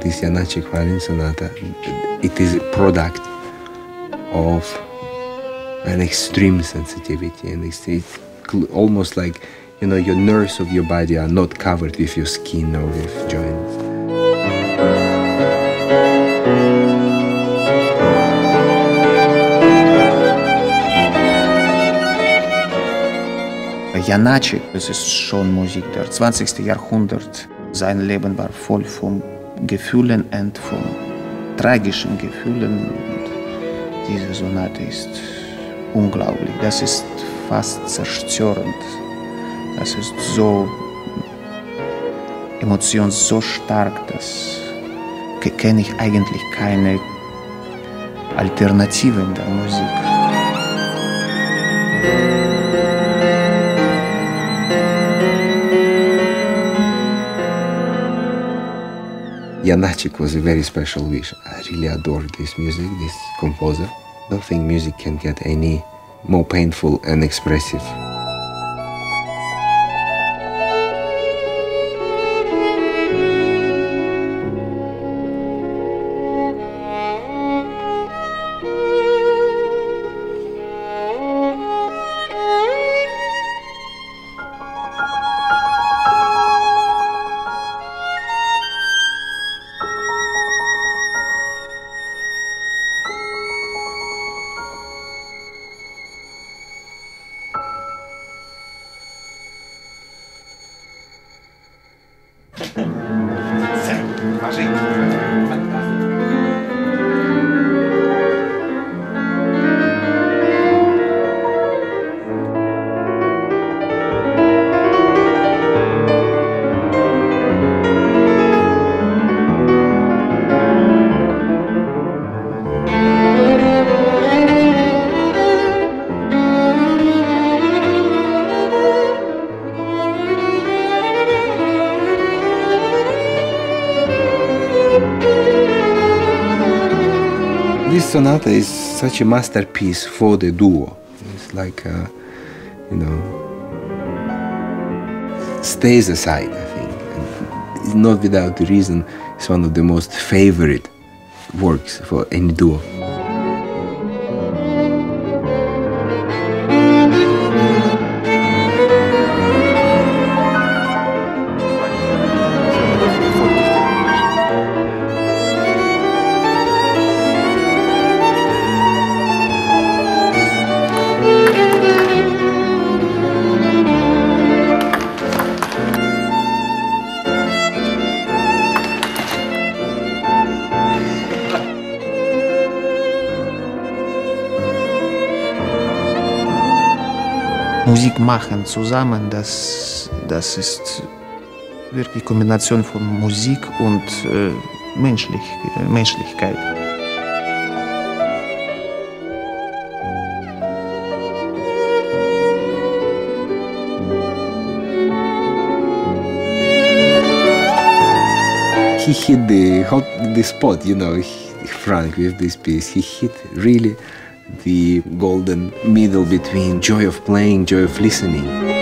this Janáček violin sonata, it is a product of an extreme sensitivity, and it's almost like, you know, your nerves of your body are not covered with your skin or with joints. Janáček, es ist schon Musik der 20. Jahrhundert. Sein Leben war voll von Gefühlen und von tragischen Gefühlen. Und diese Sonate ist unglaublich. Das ist fast zerstörend. Das ist so emotions, so stark, dass kenne ich eigentlich keine Alternative in der Musik. Janáček was a very special wish. I really adore this music, this composer. I don't think music can get any more painful and expressive. This sonata is such a masterpiece for the duo. It's like, you know, stays aside, I think. And it's not without the reason it's one of the most favorite works for any duo. Musik machen zusammen, das ist wirklich Kombination von Musik und Menschlichkeit. He hit the spot, you know, Franck with this piece. He hit really the golden middle between joy of playing, joy of listening.